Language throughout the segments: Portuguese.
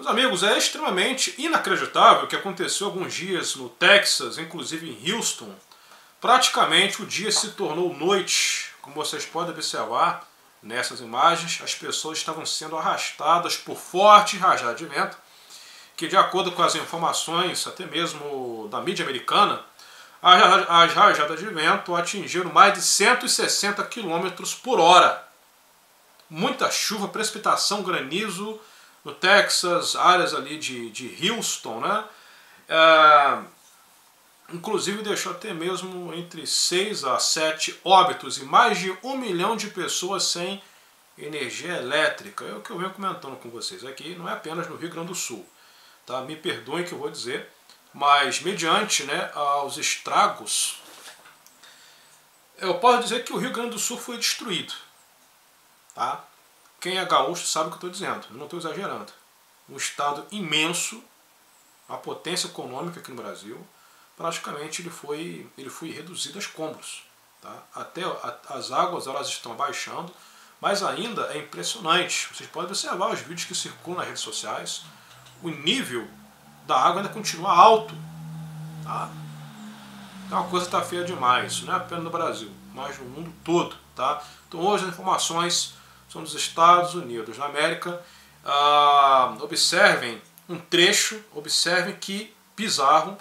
Meus amigos, é extremamente inacreditável o que aconteceu alguns dias no Texas, inclusive em Houston. Praticamente o dia se tornou noite. Como vocês podem observar nessas imagens, as pessoas estavam sendo arrastadas por forte rajada de vento, que, de acordo com as informações até mesmo da mídia americana, as rajadas de vento atingiram mais de 160 km por hora. Muita chuva, precipitação, granizo no Texas, áreas ali de Houston, né? Inclusive deixou até mesmo entre 6 a 7 óbitos e mais de 1 milhão de pessoas sem energia elétrica. É o que eu venho comentando com vocês aqui, não é apenas no Rio Grande do Sul. Tá? Me perdoem que eu vou dizer, mas mediante, né, aos estragos, eu posso dizer que o Rio Grande do Sul foi destruído. Tá? Quem é gaúcho sabe o que eu estou dizendo, eu não estou exagerando. Um estado imenso, a potência econômica aqui no Brasil, praticamente ele foi reduzido a escombros. Tá? Até as águas elas estão baixando, mas ainda é impressionante. Vocês podem observar os vídeos que circulam nas redes sociais, o nível da água ainda continua alto. Tá? Então a coisa está feia demais, isso não é apenas no Brasil, mas no mundo todo. Tá? Então hoje as informações são dos Estados Unidos da América. Observem um trecho, observem que bizarro.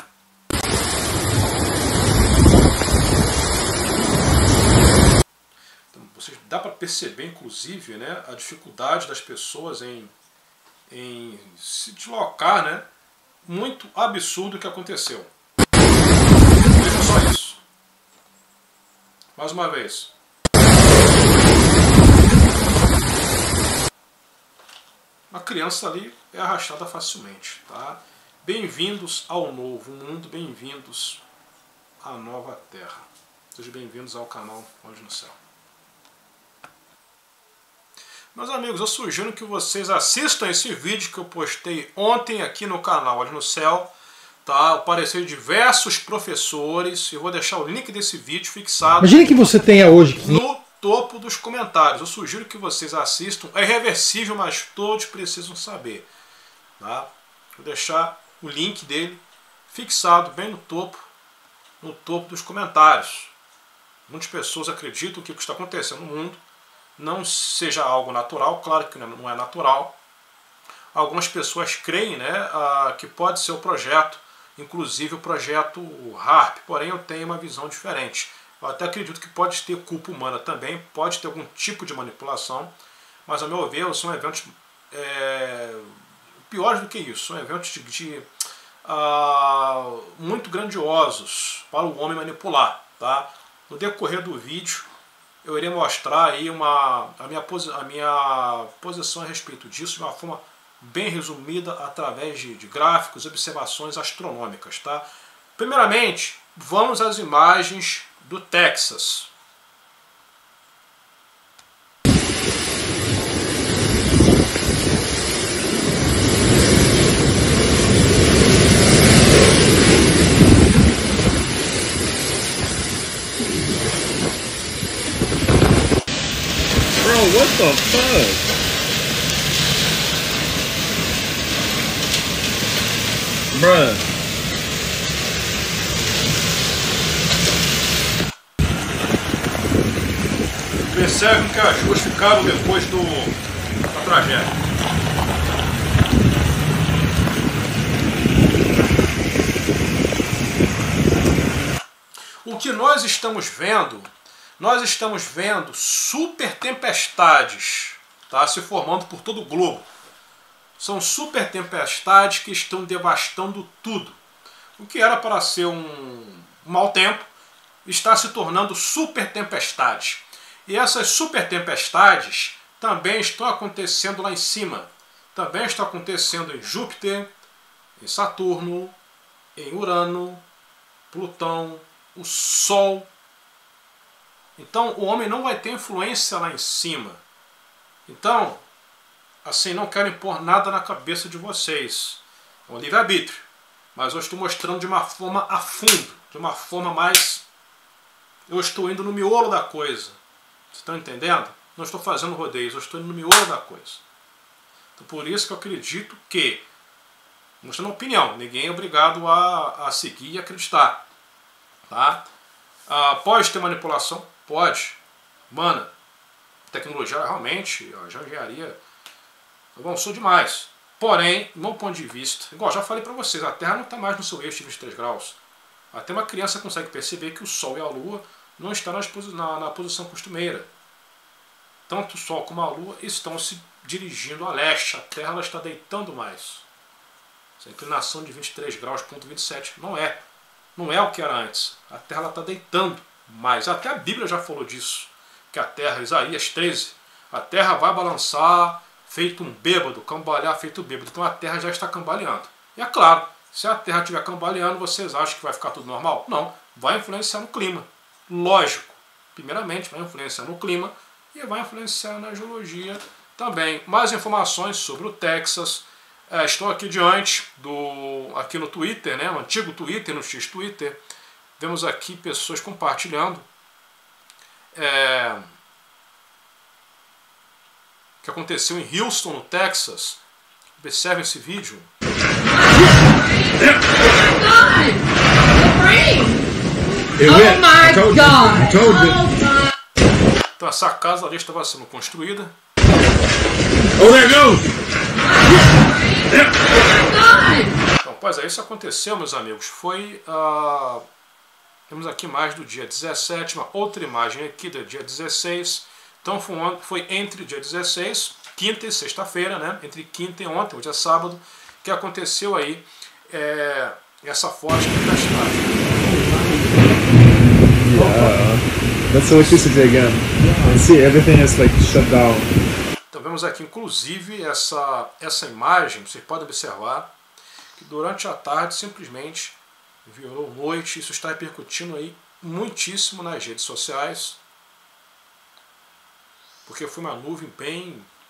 Então, dá para perceber, inclusive, né, a dificuldade das pessoas em se deslocar, né? Muito absurdo o que aconteceu. Veja só isso. Mais uma vez. A criança ali é arrastada facilmente, tá? Bem-vindos ao novo mundo, bem-vindos à nova terra. Sejam bem-vindos ao canal Olhos no Céu. Meus amigos, eu sugiro que vocês assistam esse vídeo que eu postei ontem aqui no canal Olhos no Céu, tá? O parecer de diversos professores. Eu vou deixar o link desse vídeo fixado. Imagina que você tenha hoje topo dos comentários. Eu sugiro que vocês assistam. É irreversível, mas todos precisam saber. Tá? Vou deixar o link dele fixado bem no topo dos comentários. Muitas pessoas acreditam que o que está acontecendo no mundo não seja algo natural. Claro que não é natural. Algumas pessoas creem, né, que pode ser o projeto, inclusive o projeto Harp. Porém, eu tenho uma visão diferente. Eu até acredito que pode ter culpa humana também, pode ter algum tipo de manipulação, mas, a meu ver, são eventos piores do que isso. São eventos muito grandiosos para o homem manipular. Tá? No decorrer do vídeo, eu irei mostrar aí a minha posição a respeito disso de uma forma bem resumida, através de gráficos e observações astronômicas. Tá? Primeiramente, vamos às imagens do Texas. Bro, what the fuck? Bruh. Percebem que as ruas ficaram depois da tragédia. O que nós estamos vendo super tempestades, tá, se formando por todo o globo. São super tempestades que estão devastando tudo. O que era para ser um mau tempo está se tornando super tempestades. E essas super tempestades também estão acontecendo lá em cima. Também está acontecendo em Júpiter, em Saturno, em Urano, Plutão, o Sol. Então o homem não vai ter influência lá em cima. Então, assim, não quero impor nada na cabeça de vocês. É um livre-arbítrio. Mas eu estou mostrando de uma forma a fundo, de uma forma mais... Eu estou indo no miolo da coisa. Vocês estão entendendo? Não estou fazendo rodeios, eu estou indo no miolo da coisa. Então, por isso que eu acredito que mostrando opinião. Ninguém é obrigado a seguir e acreditar, tá? Pode ter manipulação? Pode. Mano, tecnologia realmente, já engenharia, avançou demais. Porém, no meu ponto de vista, igual já falei para vocês, a Terra não está mais no seu eixo de 23 graus. Até uma criança consegue perceber que o Sol e a Lua não estão na posição costumeira. Tanto o Sol como a Lua estão se dirigindo a leste. A Terra ela está deitando mais. Essa inclinação de 23 graus, ponto 27, não é o que era antes. A Terra ela está deitando mais. Até a Bíblia já falou disso. Que a Terra, Isaías 13, a Terra vai balançar feito um bêbado, cambalhar feito bêbado. Então a Terra já está cambaleando. E é claro, se a Terra estiver cambaleando, vocês acham que vai ficar tudo normal? Não, vai influenciar no clima. Lógico, primeiramente vai influenciar no clima e vai influenciar na geologia também. Mais informações sobre o Texas, estou aqui diante do no Twitter, né, o antigo Twitter, no X-Twitter. Vemos aqui pessoas compartilhando o que aconteceu em Houston, no Texas. Observe esse vídeo. Então essa casa ali estava sendo construída. Então, pois é, isso aconteceu, meus amigos. Foi a... Temos aqui mais do dia 17, uma outra imagem aqui do dia 16. Então foi entre dia 16, quinta e sexta-feira, né? Entre quinta e ontem, hoje é sábado, que aconteceu aí essa foto que está chegando. Então vemos aqui, inclusive, essa imagem, vocês podem observar, que durante a tarde simplesmente... virou noite, isso está repercutindo aí muitíssimo nas redes sociais, porque foi uma nuvem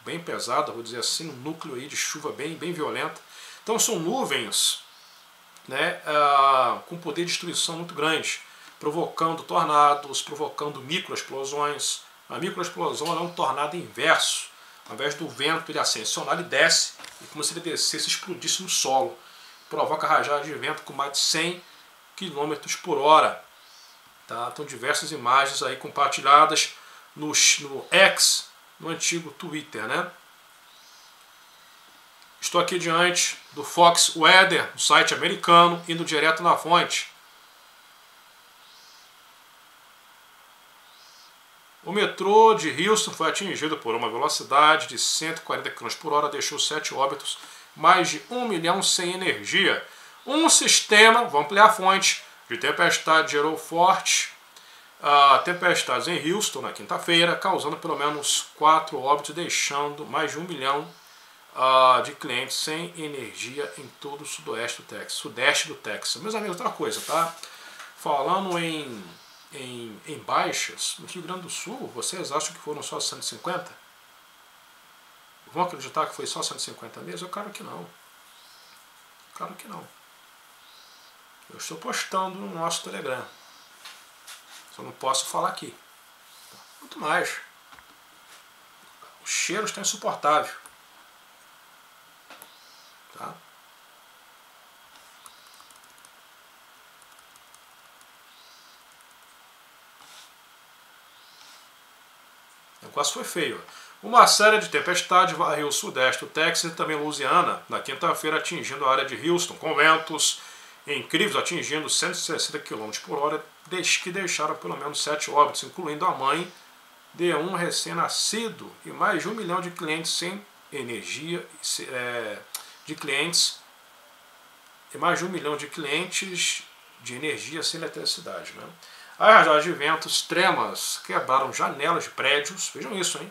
bem pesada, vou dizer assim, um núcleo aí de chuva bem violenta. Então são nuvens, né, com poder de destruição muito grande, provocando tornados, provocando microexplosões. A microexplosão é um tornado inverso, ao invés do vento ele ascensionar, ele desce, e como se ele descesse e explodisse no solo. Provoca rajadas de vento com mais de 100 km/h. Tá? Então diversas imagens aí compartilhadas no X, no antigo Twitter, né? Estou aqui diante do Fox Weather, um site americano, indo direto na fonte. O metrô de Houston foi atingido por uma velocidade de 140 km/h, deixou 7 óbitos, mais de 1 milhão sem energia. Um sistema, vamos ampliar a fonte, de tempestade gerou forte tempestades em Houston na quinta-feira, causando pelo menos 4 óbitos, deixando mais de 1 milhão de clientes sem energia em todo o sudeste do Texas. Meus amigos, outra coisa, tá? Falando em baixas, no Rio Grande do Sul, vocês acham que foram só 150? Vão acreditar que foi só 150 mesmo? Claro que não. Claro que não. Eu estou postando no nosso Telegram. Só não posso falar aqui. Muito mais. O cheiro está insuportável. Tá? O negócio foi feio. Uma série de tempestades varreu o sudeste do Texas e também Louisiana na quinta-feira, atingindo a área de Houston, com ventos incríveis atingindo 160 km/h, que deixaram pelo menos 7 óbitos, incluindo a mãe de um recém-nascido e mais de 1 milhão de clientes sem energia, de energia sem eletricidade, né? As rajadas de ventos, tremas, quebraram janelas de prédios, vejam isso, hein?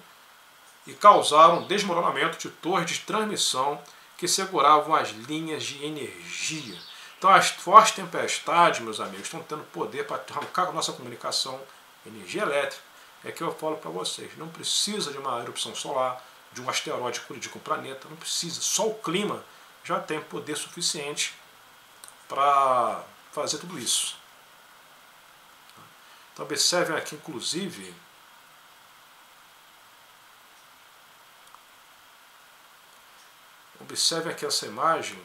E causaram desmoronamento de torres de transmissão que seguravam as linhas de energia. Então as fortes tempestades, meus amigos, estão tendo poder para arrancar com a nossa comunicação, energia elétrica. É que eu falo para vocês, não precisa de uma erupção solar, de um asteroide colidir com o planeta, não precisa. Só o clima já tem poder suficiente para fazer tudo isso. Então observem aqui, inclusive... Observe aqui essa imagem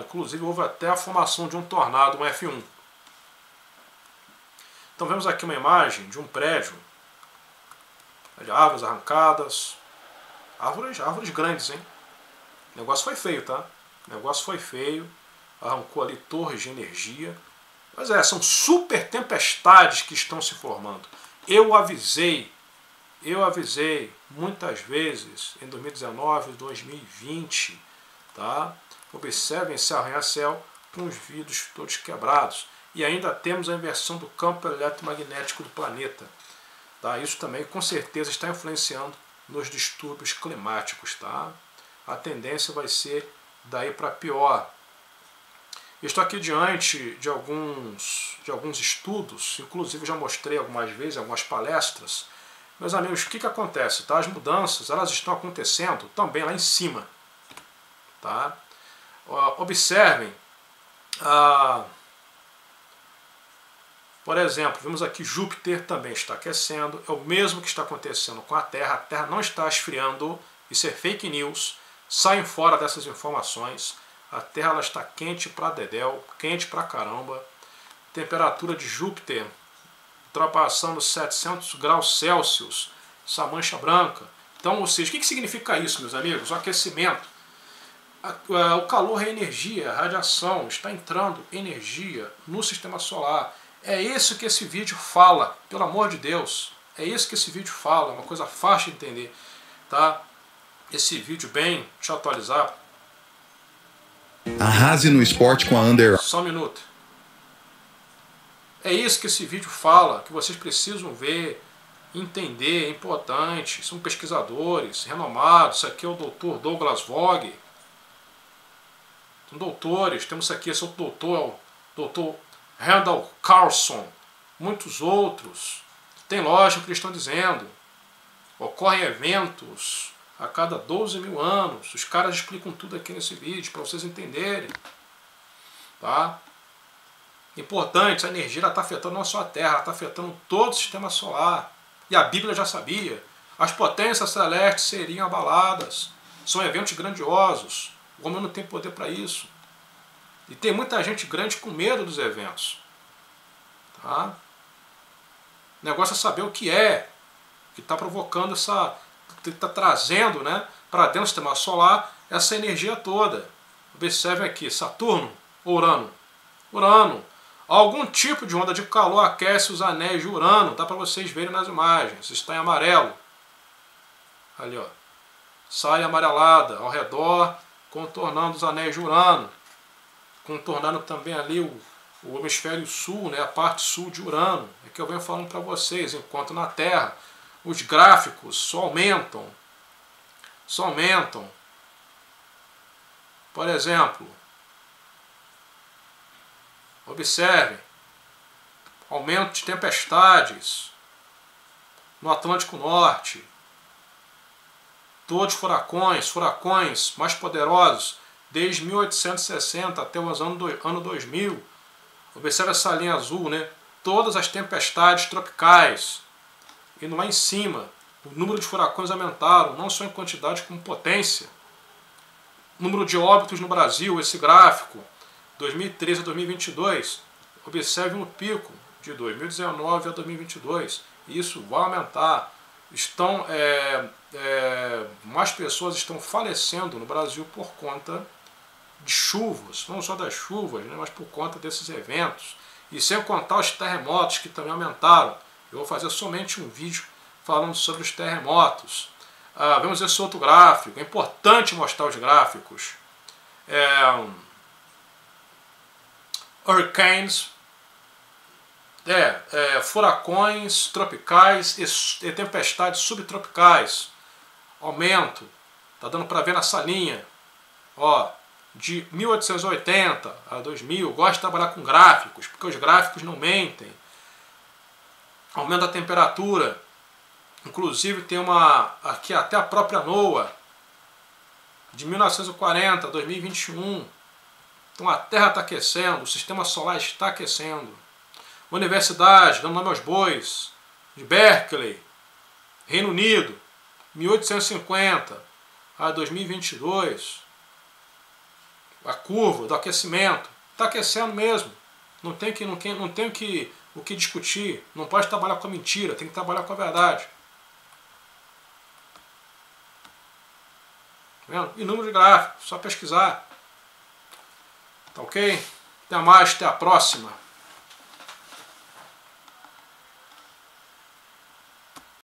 grave. Inclusive houve até a formação de um tornado, um F1. Então vemos aqui uma imagem de um prédio, de árvores arrancadas, árvores grandes, hein? O negócio foi feio, tá? O negócio foi feio, arrancou ali torres de energia. Mas é, são super tempestades que estão se formando. Eu avisei muitas vezes em 2019, 2020, tá? Observem esse arranha-céu com os vidros todos quebrados. E ainda temos a inversão do campo eletromagnético do planeta. Tá? Isso também com certeza está influenciando nos distúrbios climáticos. Tá? A tendência vai ser daí para pior. Eu estou aqui diante de alguns estudos, inclusive já mostrei algumas vezes, algumas palestras. Meus amigos, o que acontece? Tá? As mudanças elas estão acontecendo também lá em cima. Tá? Observem... Por exemplo, vimos aqui Júpiter também está aquecendo, é o mesmo que está acontecendo com a Terra não está esfriando, isso é fake news, saiam fora dessas informações, a Terra ela está quente pra dedéu, quente pra caramba, temperatura de Júpiter ultrapassando 700 graus Celsius, essa mancha branca. Então, ou seja, o que significa isso, meus amigos? O aquecimento, o calor é energia, a radiação, está entrando energia no sistema solar. É isso que esse vídeo fala, pelo amor de Deus. É isso que esse vídeo fala, é uma coisa fácil de entender. Tá? Esse vídeo bem, deixa eu atualizar. Arrase no esporte com a Under. Só um minuto. É isso que esse vídeo fala, que vocês precisam ver, entender, é importante. São pesquisadores, renomados. Isso aqui é o doutor Douglas Vogt. São doutores, temos aqui esse outro doutor, Randall Carlson, muitos outros. Tem lógico que eles estão dizendo. Ocorrem eventos a cada 12 mil anos. Os caras explicam tudo aqui nesse vídeo para vocês entenderem. Tá? Importante, a energia está afetando não só a Terra, está afetando todo o sistema solar. E a Bíblia já sabia. As potências celestes seriam abaladas. São eventos grandiosos. O homem não tem poder para isso. E tem muita gente grande com medo dos eventos. Tá? O negócio é saber o que está provocando essa... que está trazendo, né, para dentro do sistema solar essa energia toda. Observe aqui, Saturno ou Urano? Urano. Algum tipo de onda de calor aquece os anéis de Urano. Dá para vocês verem nas imagens. Está em amarelo. Ali, ó. Sai amarelada ao redor, contornando os anéis de Urano. Contornando também ali o hemisfério sul, né, a parte sul de Urano. É que eu venho falando para vocês, enquanto na Terra os gráficos só aumentam. Por exemplo, observem, aumento de tempestades no Atlântico Norte, todos furacões mais poderosos, desde 1860 até o ano 2000, observe essa linha azul, né? Todas as tempestades tropicais, indo lá em cima, o número de furacões aumentaram, não só em quantidade como potência. O número de óbitos no Brasil, esse gráfico, 2013 a 2022, observe um pico de 2019 a 2022, isso vai aumentar. Estão, mais pessoas estão falecendo no Brasil por conta de chuvas, não só das chuvas, né, mas por conta desses eventos. E sem contar os terremotos que também aumentaram. Eu vou fazer somente um vídeo falando sobre os terremotos. Vemos esse outro gráfico. É importante mostrar os gráficos. Hurricanes. Furacões tropicais e tempestades subtropicais. Aumento. Tá dando para ver nessa linha. Ó, de 1880 a 2000. Gosto de trabalhar com gráficos, porque os gráficos não mentem. Aumento da temperatura. Inclusive tem uma... aqui até a própria NOAA. De 1940 a 2021. Então a Terra está aquecendo. O sistema solar está aquecendo. Universidade, dando nome aos bois, de Berkeley, Reino Unido, 1850 a 2022. a curva do aquecimento. Está aquecendo mesmo. Não tem o que discutir. Não pode trabalhar com a mentira, tem que trabalhar com a verdade. Tá vendo? E número de gráfico, só pesquisar. Tá ok? Até mais, até a próxima.